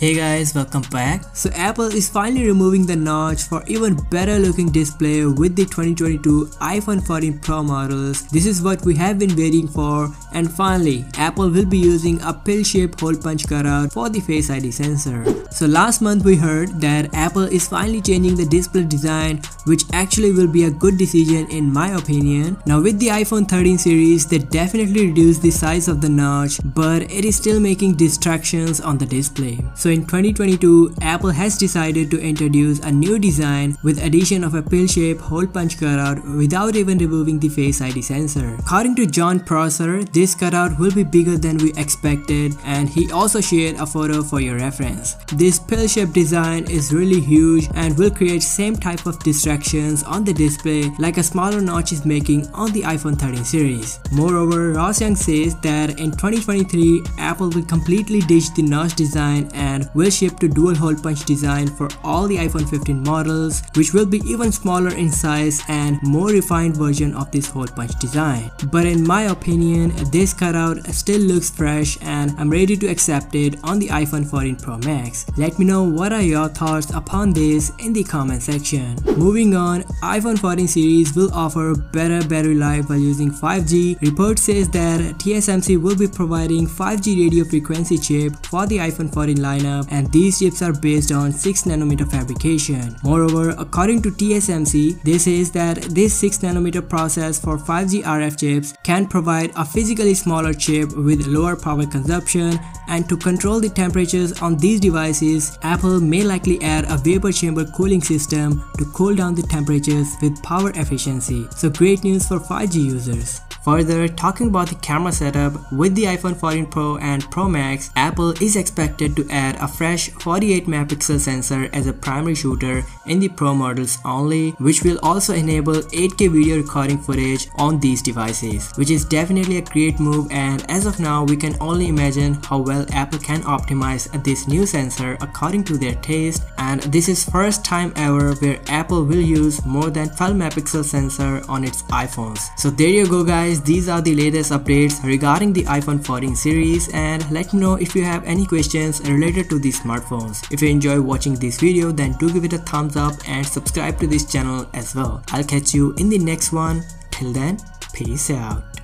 Hey guys, welcome back. So Apple is finally removing the notch for even better looking display with the 2022 iPhone 14 Pro models. This is what we have been waiting for, and finally Apple will be using a pill shaped hole punch cutout for the Face ID sensor. So last month we heard that Apple is finally changing the display design, which actually will be a good decision in my opinion. Now with the iPhone 13 series they definitely reduced the size of the notch, but it is still making distractions on the display. So in 2022, Apple has decided to introduce a new design with addition of a pill-shaped hole punch cutout without even removing the Face ID sensor. According to John Prosser, this cutout will be bigger than we expected, and he also shared a photo for your reference. This pill-shaped design is really huge and will create same type of distractions on the display like a smaller notch is making on the iPhone 13 series. Moreover, Ross Young says that in 2023, Apple will completely ditch the notch design and will shift to dual hole punch design for all the iPhone 15 models, which will be even smaller in size and more refined version of this hole punch design. But in my opinion, this cutout still looks fresh and I'm ready to accept it on the iPhone 14 Pro Max. Let me know what are your thoughts upon this in the comment section. Moving on, iPhone 14 series will offer better battery life by using 5G. Report says that TSMC will be providing 5G radio frequency chip for the iPhone 14 lineup, and these chips are based on 6nm fabrication. Moreover, according to TSMC, they says that this 6nm process for 5G RF chips can provide a physically smaller chip with lower power consumption, and to control the temperatures on these devices, Apple may likely add a vapor chamber cooling system to cool down the temperatures with power efficiency. So great news for 5G users. Further, talking about the camera setup, with the iPhone 14 Pro and Pro Max, Apple is expected to add a fresh 48 megapixel sensor as a primary shooter in the Pro models only, which will also enable 8K video recording footage on these devices, which is definitely a great move, and as of now we can only imagine how well Apple can optimize this new sensor according to their taste, and this is first time ever where Apple will use more than 12 megapixel sensor on its iPhones. So there you go guys. These are the latest updates regarding the iPhone 14 series, and let me know if you have any questions related to these smartphones. If you enjoy watching this video, then do give it a thumbs up and subscribe to this channel as well. I'll catch you in the next one. Till then, peace out.